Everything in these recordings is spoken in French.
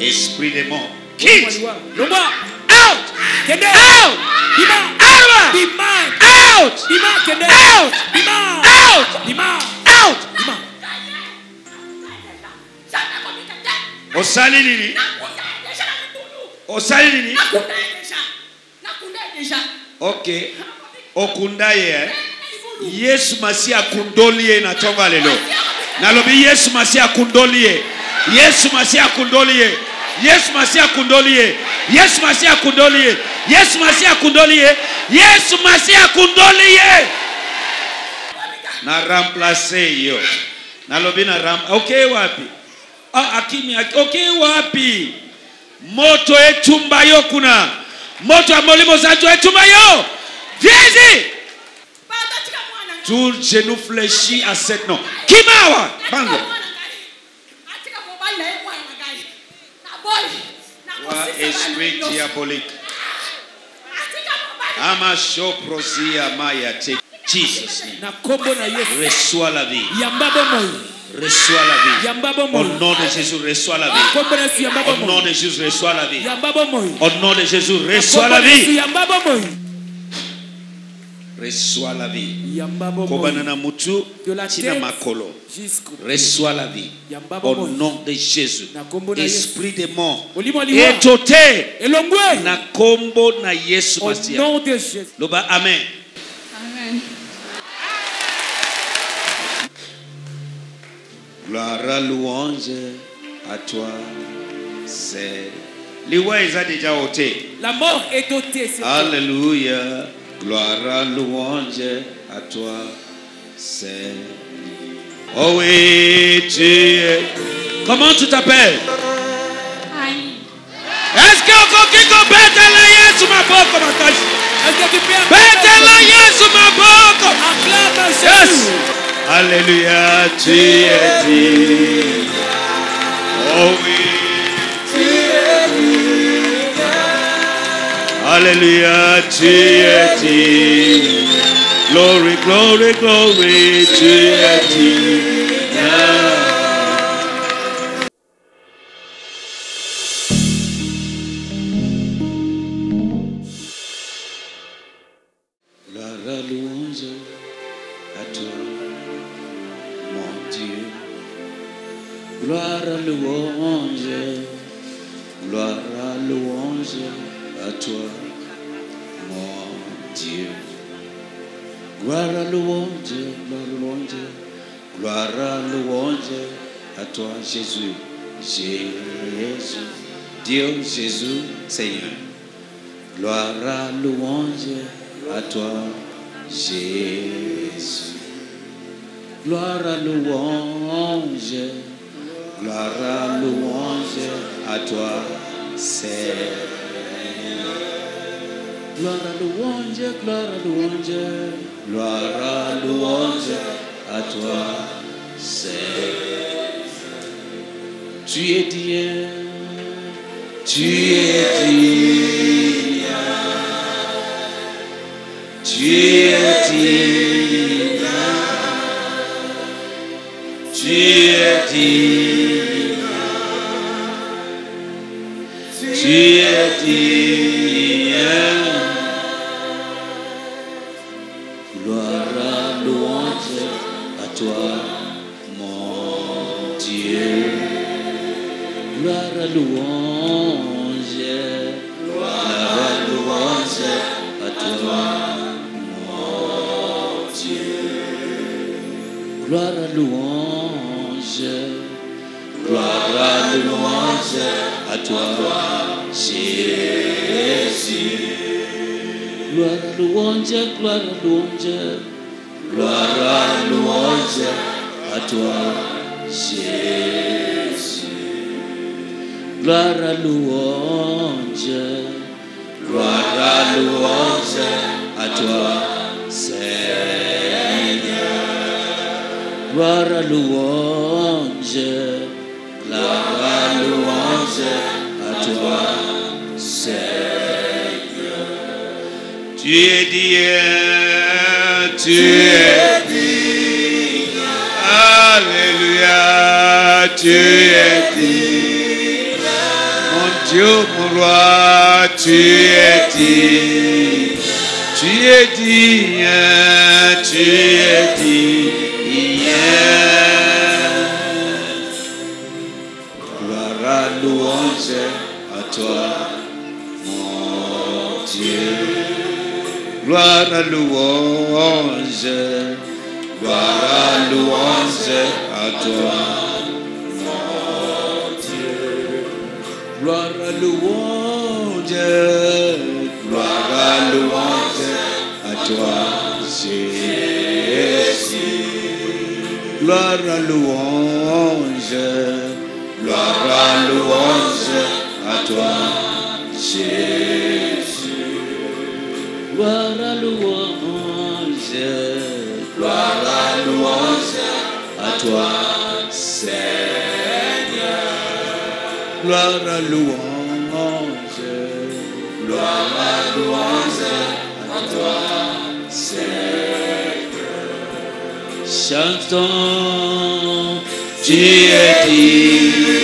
Esprit de mort, quitte. Out. Out. Out. Out. Out. Osalini. Okay. Okundaye. Yesu masia kundolie na chonga lelo. Nalobi Yesu masia kundolie. Yesu masia kundolie. Yesu masia kundolie. Yesu masia kundolie. Yesu masia kundolie. Yesu masia kundolie. Na remplacer yo. Nalobi na ram. Okay wapi? Ah akimi. Okay wapi? Moto etumba yo kuna. Moto ya molimo zato etumba yo. Viezi. Tout genou fléchi à cette nom. Kimawa. Bango. Toi, esprit diabolique. Amasho prosia maya te. Jesus. Reçois la vie. Reçois la vie. Au nom de Jésus, reçois la vie. Au nom de Jésus, reçois la vie. Au nom de Jésus, reçois la vie. Reçois la vie. Reçois la vie. Au nom de Jésus. Esprit de mort. Et toté. Na kombo na Yesu Masia. Au nom de Jésus. Loba amen. Amen. Gloire à louange à toi. C'est. L'Iwaïsa déjà ôté. La mort est ôtée. Alléluia. Gloire à louange à toi, Seigneur. Oh oui, tu es. Comment tu t'appelles? Annie. Est-ce que quelqu'un peut t'aller sur ma porte? Est-ce que tu peux t'aller sur ma porte? Acclame Jésus. Alléluia, tu es Dieu. Oh oui. Alléluia, tu es digne. Glory, glory, glory, tu es digne. Jésus, Jésus, Dieu, Jésus, Seigneur. Gloire à louange à toi, Jésus. Gloire à louange, gloire à louange à toi, Seigneur. Gloire à louange, gloire à louange, gloire à louange à toi, Seigneur. Tu es Dieu, tu es Dieu, tu es Dieu, tu es Dieu, tu es Dieu. Gloire à louange à toi, mon Dieu. Gloire à louange, louange à toi, mon Dieu. Gloire à louange, louange à toi, Jésus. Gloire à louange, louange à toi, Jésus. Gloire à louange, à toi, Seigneur. Gloire à louange à toi, Seigneur. Tu es Dieu, tu es digne. Alléluia, tu es digne. Dieu mon roi, tu es digne. Gloire à louange à toi, mon Dieu. Gloire à louange, gloire à louange à toi, mon Dieu. Gloire à louange, gloire à louange à toi, Jésus. Gloire à louange, gloire à louange à toi, Jésus. Gloire à louange à toi, Seigneur. Gloire à louange à toi, Seigneur. Chantons, tu es digne.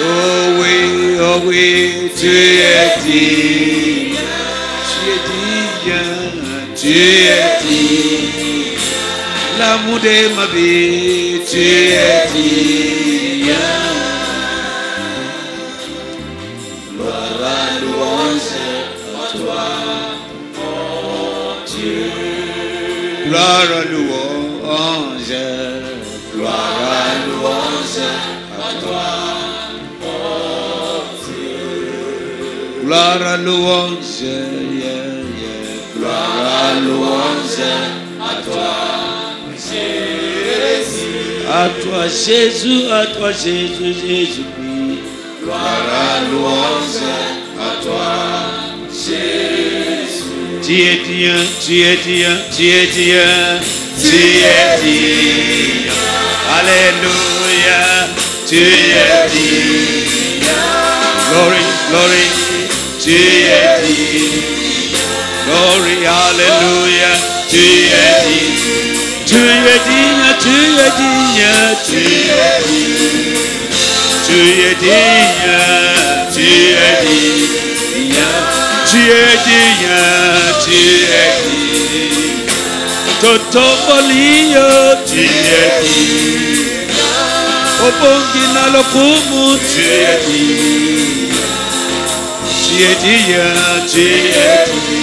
Oh oui, tu es digne. Tu es digne, l'amour de ma vie, tu es digne. Gloire à louange à toi, mon Dieu. Gloire à louange, gloire à louange à toi, mon Dieu. Gloire à louange. Gloire à louange à toi Jésus, Jésus-Christ. Gloire à louange à toi Jésus. Tu es Dieu, tu es Dieu, tu es Dieu, tu es Dieu. Alléluia, tu es Dieu. Glory, glory, tu es Dieu. Glory, hallelujah, tu es digne, tu es digne, tu es digne, tu es digne, tu es digne, tu es digne, tu es digne, tu es digne, totofolio, tu es digne, obongina lokumu, tu es digne. Tu es digne, tu es digne.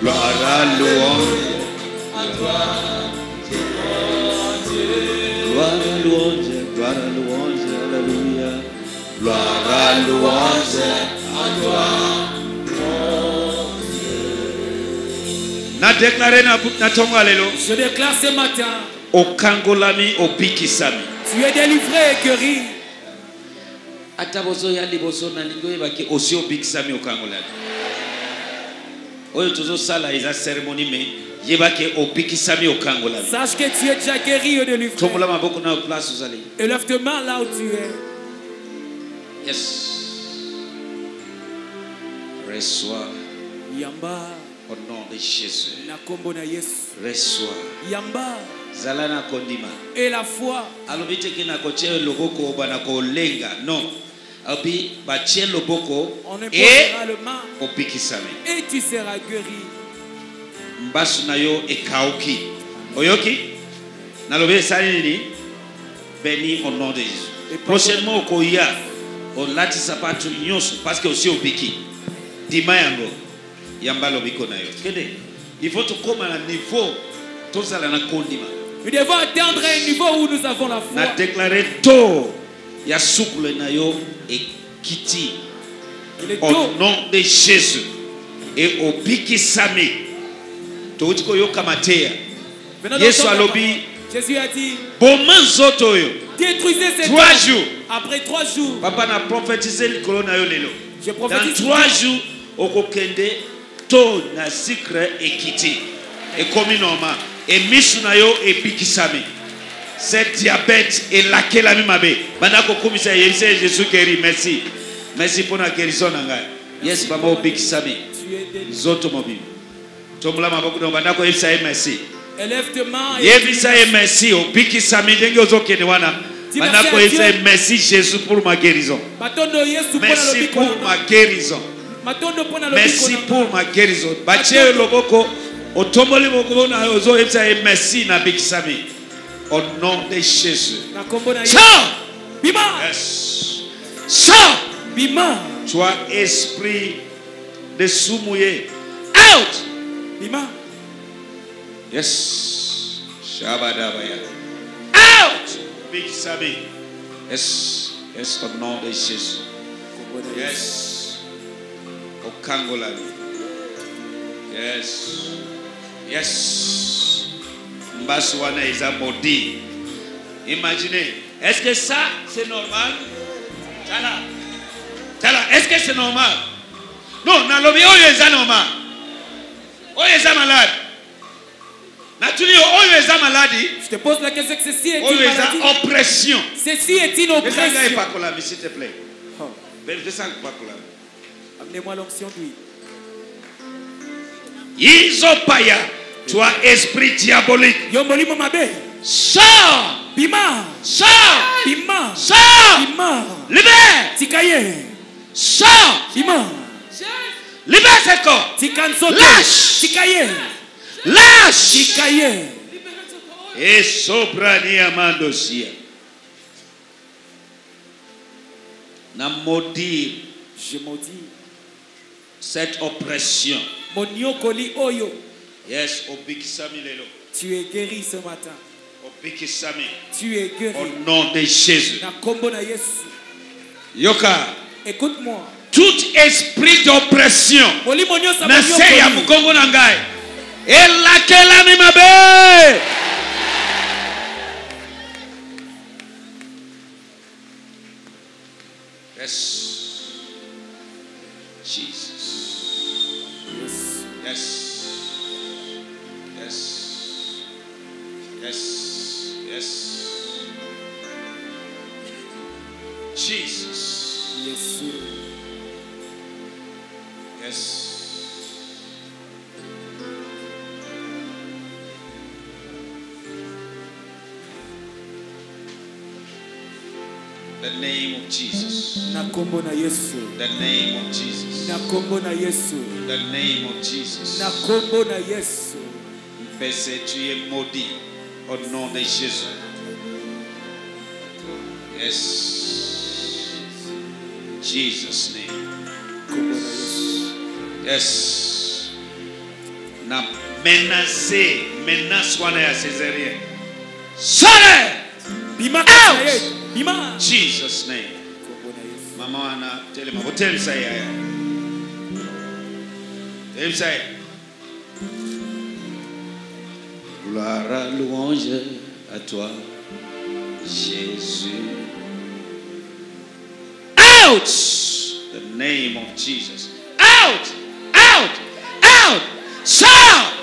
Gloire à louange à toi, mon Dieu. Gloire à louange, alléluia. Gloire à louange à toi, mon Dieu. Je déclare ce matin, au Kangolami, au Bikisami, tu es délivré et guéri. Atabozo ya libozo na lingo yebaki osio bikisami okangolami. Oyo tozo sala eza cérémonie mais yebaki obikisami okangolami. Sache que tu es déjà guéri et délivré. Tombola maboko na place où allez. Et lève tes mains là où tu es. Yes. Reçois. Yamba. Au nom de Jésus. Na kombo na Yesu. Reçois. Yamba. Zalana kondima. Et la foi. Non. On imposera le main. Et tu seras guéri. Oyoki. Nalobe salini. Béni au nom de Jésus. Prochainement au Koya. On latisa patu nyos parce que aussi au biki. Dimayango. Yamba lobiko na yo. Kede. Il faut comme à un niveau. Tout ça la kondima. Nous devons atteindre un niveau où nous avons la foi. Au nom de Jésus. Et au Bikisami. Jésus a dit, détruisez ces jours. Après 3 jours. Papa n'a prophétisé le colonne. Je prophétise. Dans 3 jours, au Kokende, tout n'a secret et quitté. Et comme normal. Et Mishunayo et Bikisami. Cette diabète est laquelle la même abbé. Manako Komisa Yese, Jésus guérit. Merci. Merci pour la guérison. Yes, Bama Bikisami. Les automobiles. Tombola Maboko, Manako Yesa, merci. Élève tes mains. Yevisa, merci. Au Bikisami, Dengozo Kenewana. Maintenant, il faut dire merci Jésus pour ma guérison. Merci pour ma guérison. Merci pour ma guérison. Merci na bikisami. Au nom de Jésus. Yes. Sors. Toi esprit de soumouillé. Out. Yes. Shabadabaya. Out. Big Sabi. Yes. Yes. Au nom de Jésus. Yes. Au Kangolani. Yes. Yes. Mbaswana is a maudit. Imaginez. Est-ce que ça c'est normal? Est-ce que c'est normal? Non, dans le milieu, il est normal. Il est malade. Naturellement, il est malade. Je te pose la question que ceci est une maladie. Il est oppression. Ceci est une oppression. Ne s'engage pas pour la vie, s'il te plaît. Ne s'engage pas pour la vie. Amenez-moi l'onction d'huile. Isopaya, toi esprit diabolique. Yomoli Momabé. Sors. Bima. Sors. Bima. Sors. Bima. Libère. Tikaye. Sors. Bima. Libère ce corps. Lâche. Tikaye. Lâche. Tikaye. Et sobrani amandosia. Na maudit. Je maudis cette oppression. Moniokoli oyo. Yes, obikisami lelo. Tu es guéri ce matin. Obikisami. Tu es guéri. Au nom de Jésus. Na kombo na Yesu. Yoka. Écoute-moi. Tout esprit d'oppression. Nasei ya mukongo na ngai. Ela kela ni mabe. Yes. Jesus. Yes. Yes. Yes. Yes. Yes. Jesus. Yes. Yes. The name of Jesus. The name of Jesus. The name of Jesus. Baissez, tu es maudit au nom de Jésus. Yes. Jesus' name. Yes. N'a menacé, menace one à Césarien. Sale! Bima! Bima! Jesus' name. Maman Anna, tell me. Tell me ça. Tell me ça. Gloire, louange à toi, Jésus. Out! The name of Jesus. Out! Out! Out! Shout!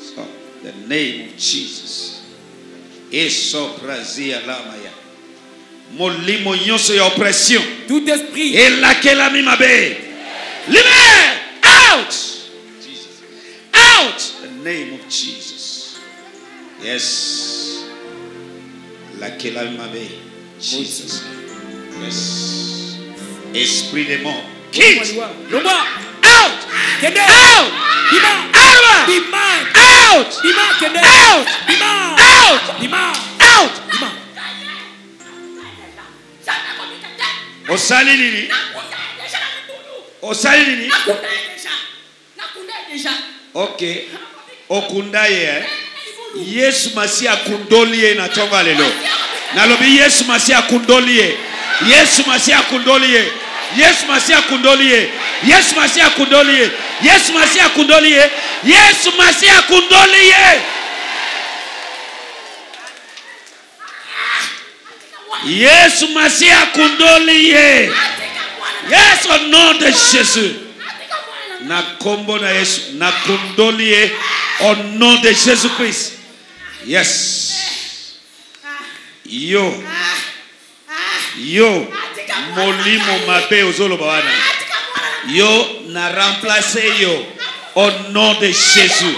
So, the name of Jesus. Esoprasia lamaya. Molimo nyonso ya oppression. Tout esprit. Elakela mimabe. Libère! Out! Out in the name of Jesus. Yes. Jesus. Yes. Esprit de mort. Quitte. Out. Out. Out. Out. Out. Osalini. Osalini. Ok, okundaye. Yesu masi akundolie na chonga lelo. Nalobi Yesu masi akundolie. Yesu masi akundolie. Yesu masi akundolie. Yesu masi akundolie. Yesu masi akundolie. Yesu masi akundolie. Yesu masi akundolie. Yes au nom de Jésus. Na kombo na Yesu, na kundolie au nom de Jésus-Christ. Yes. Yo. Yo. Molimo mabe ozolo bawana. Yo na remplacer yo au nom de Jésus.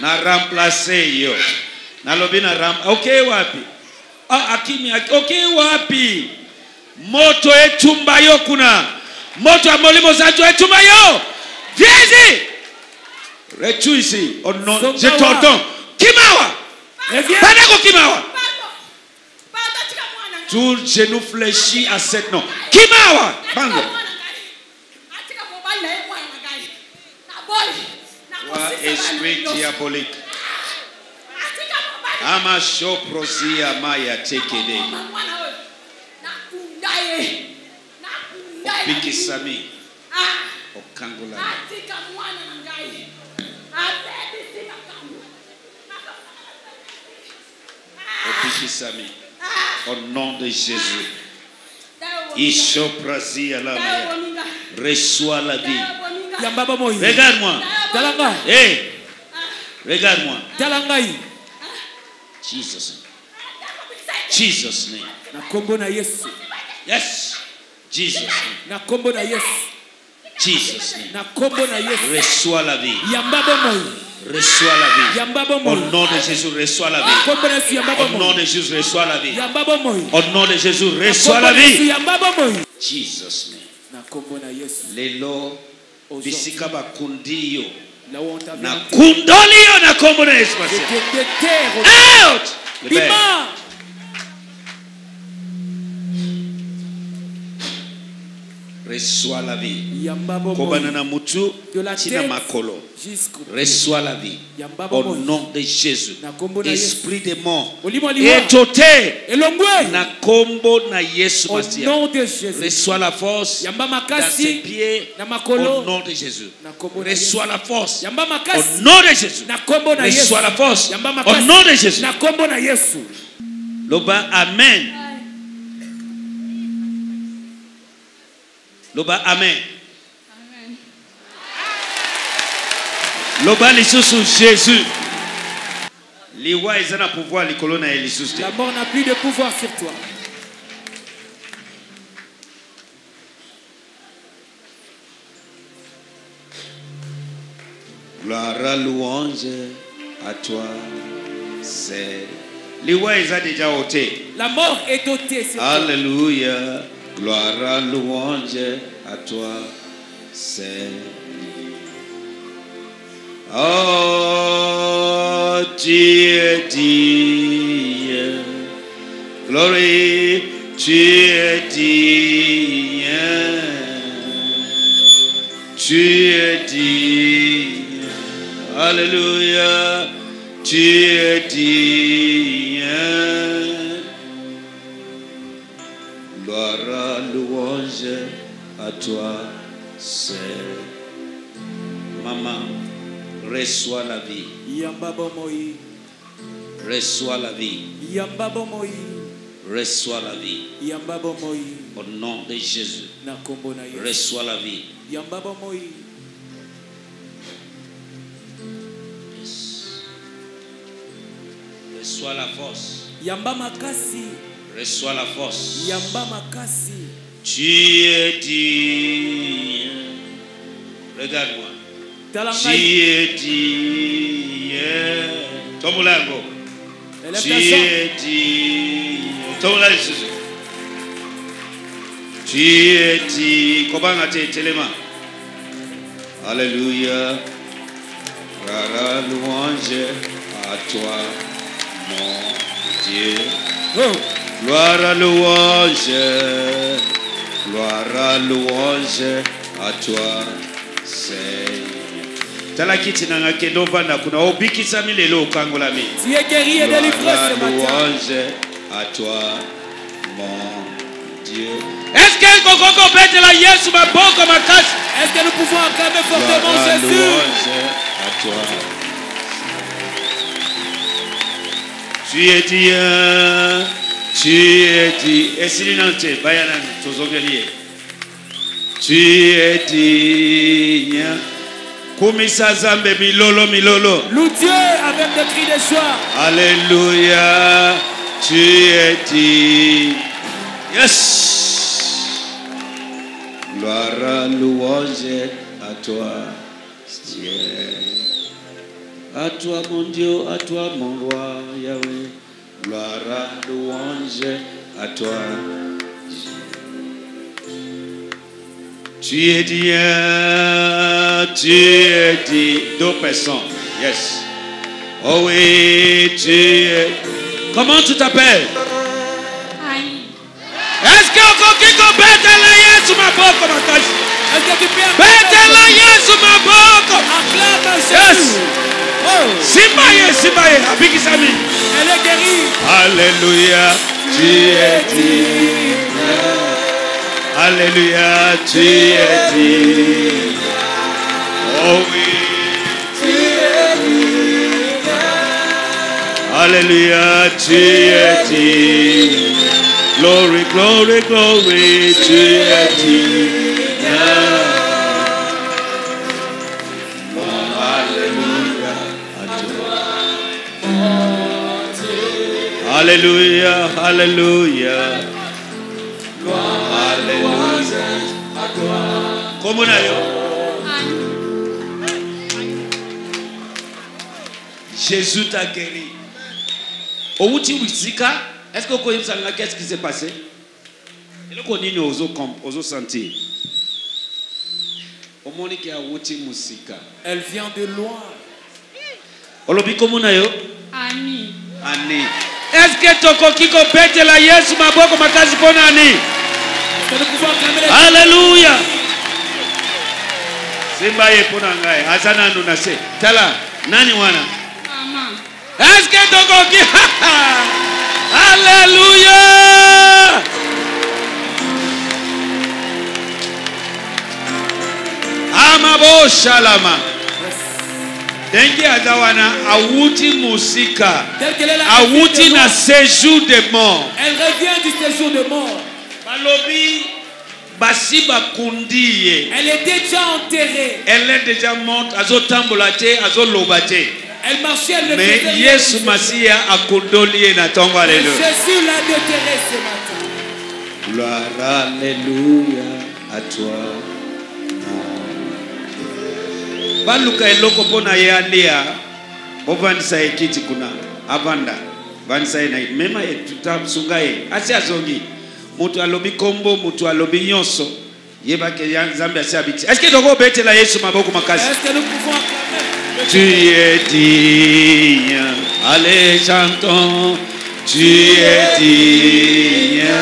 Na remplacer yo. Nalobina Rama. Okay wapi? Ah, akimi. Okay wapi? Moto etumbayo kuna. Moto amolimo zanjo etumbayo. Viezi. Retu ici. Oh non. Je t'entends. Kimawa. Panako Kimawa. Tout genou fléchi à cette nom. Kimawa. Bango. Toi, esprit diabolique. Amasho prosia maya tekede. Opiki sami. Okangula. Opiki sami. Au nom de Jésus. Isho prosia la maya. Reçois la vie. Regarde-moi. Hey. Regarde-moi. Jesus. Jesus name. Yes. Jesus name. Jesus name. Reçois la vie. Reçois la vie. Au nom de Jésus, reçois la vie. Au nom de Jésus, reçois la vie. Au nom de Jésus, reçois la vie. Jesus name. Lelo bisika bakundiyo. Na kundolio na kombona espasi. Out! Bima! Reçois la vie. Kobanana mutu china makolo. Reçois la vie. Au nom de Jésus. Esprit des morts. Étoté. Na kombo na Yesu Masiya. Au nom de Jésus. Reçois la force. Dans ses pieds. Au nom de Jésus. Reçois la force. Au nom de Jésus. Reçois la force. Au nom de Jésus. Loba amen. Loba amen. Amen. Loba l'issue Jésus. Les rois ils ont le pouvoir, les colonnes et les soustes. La mort n'a plus de pouvoir sur toi. Gloire à louange à toi. C'est. Les rois ils ont déjà ôté. La mort est ôtée. Alléluia. Gloire à louange à toi, Seigneur. Oh, Dieu, Dieu, glorie, tu es digne, alléluia, tu es digne. Gloire, louange à toi, Seigneur. Maman, reçois la vie. Reçois la vie. Reçois la vie. Au nom de Jésus. Reçois la vie. Reçois la force. Reçois la force. Yamba makasi. Tu es digne. Regarde-moi. Tu es digne. Tomulango. Tu es digne. Tomulango. Tu es digne. Kobanga te telema. Alléluia. Rara louange à toi, mon Dieu. Oh. Gloire à louange à toi, Seigneur. Tu es guéri et délivré ce matin. Louange à toi, mon Dieu. Est-ce que nous pouvons acclamer fortement Jésus? Louange à toi. Tu es Dieu. Tu es dit, et si l'inante, Bayanan, Tozogelier. Tu es digne. Koumisa Zambe, Milolo, Milolo. Loue Dieu avec le cri de joie. Alléluia. Tu es digne. Yes. Gloire, louange à toi, Dieu. À toi mon Dieu, à toi mon roi, Yahweh, gloire à louange, à toi. Tu es Dieu, tu es Dieu. Deux personnes, yes. Oh oui, tu es. Comment tu t'appelles? Est-ce que Kiko Betelaye sous ma boca? Betelaye sous ma boca. Yes. Simaye, Simaye, Abiki Sami. Elle est guérie. Alléluia, tu es Dieu. Alléluia, tu es Dieu. Oh oui, tu es Dieu. Alléluia, tu es Dieu. Glory, glory, glory, tu es Dieu. Bon, alléluia, à toi. Alléluia, alléluia. Comment Jésus t'a guéri. Est-ce que vous connaissez qu'est-ce qui s'est passé? Et le connaît aux sentir. Elle vient de loin. Olobi komunayo? Ani. Ani. Est-ce que toko kiko bete la Yesu maboko makazi pona ani? Alléluia. Simbaye ponangai, azana nuna se. Tala, nani wana? Mama. Est-ce que toko ki? Alléluia. Amabo shalama. Dengi azawana awuti musika. Awuti na séjour de mort. Elle revient du séjour de mort. Balobi Basiba Kundiye. Elle est déjà enterrée. Elle est déjà morte. Azo tambolate, azo lobate. Elle marchait, elle ne faisait rien. Mais Yesu Masia a condolé na tongo alléluia. Jésus l'a déterré ce matin. Gloire alléluia à toi. Baluka eloko pona yalea ovanisa ekiti kuna avanda vanisa na mema tutamsungae asi azongi mutu alobi kombo mutu alobi nyonso yebake ya Zambia asi abiti. Est-ce que dogo bete la Yesu maboko makasi? Est-ce que nous pouvons acclamer? Tu es digne, allez chantons, tu es digne,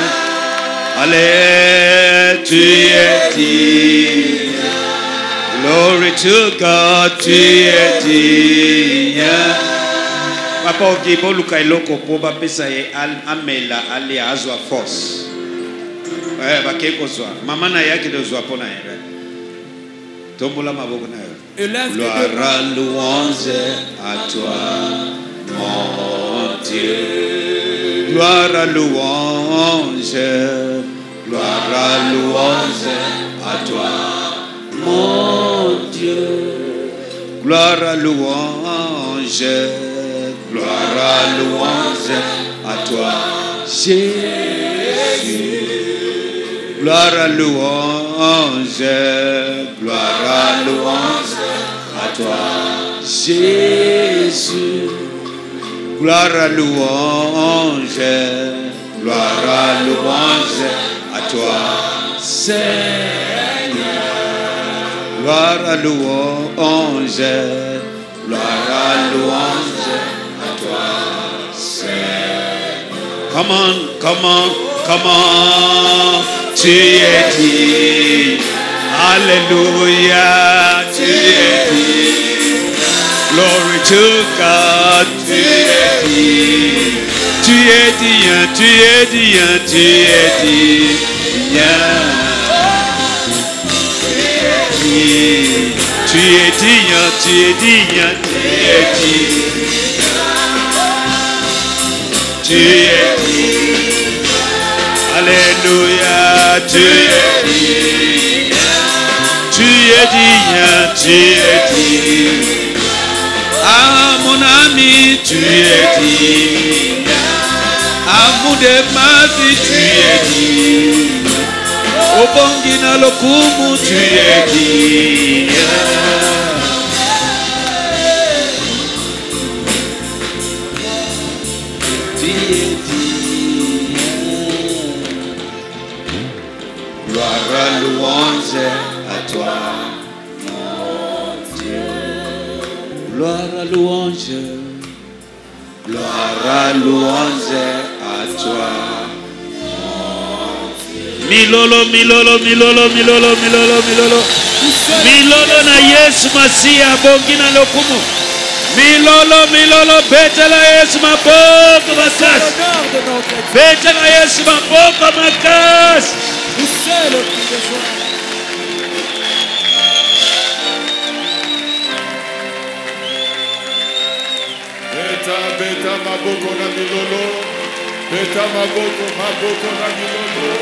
allez tu es digne. Glory to God, tu es digne. Papa oki boluka eloko po ba pesa ye amela ale azwa force. Eh ba keko zwa. Mama na yake de zwa pona yebe. Tombola maboko na yebe. Gloire louange à toi, mon Dieu. Gloire louange. Gloire louange à toi. Mon Dieu, gloire à louange, gloire à louange à toi, Jésus. Gloire à louange à toi, Jésus. Gloire à louange à toi, Seigneur. Gloire à louange, à toi, Seigneur. Comment, tu es dit. Alléluia, tu es dit. Glory to God, tu es dit. Tu es dit. Tu es digne. Alléluia, tu es digne. Ah mon ami, tu es digne. Amour de ma vie, tu es digne. Au bon guina le kumu, tu es digne. louange, gloire, louange à toi. Milolo, milolo, milolo, milolo, milolo, milolo. Milolo na Yesu Masia bongina lokumu. Milolo, milolo, betela Yesu maboko makas. Betela Yesu maboko makas. Beta, beta maboko na milolo. Beta maboko na milolo.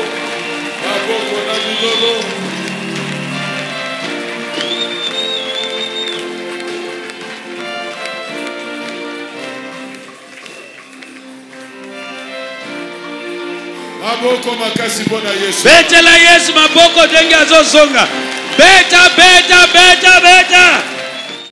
Beta la Yesu maboko denga zozonga. Beta, beta, beta, beta.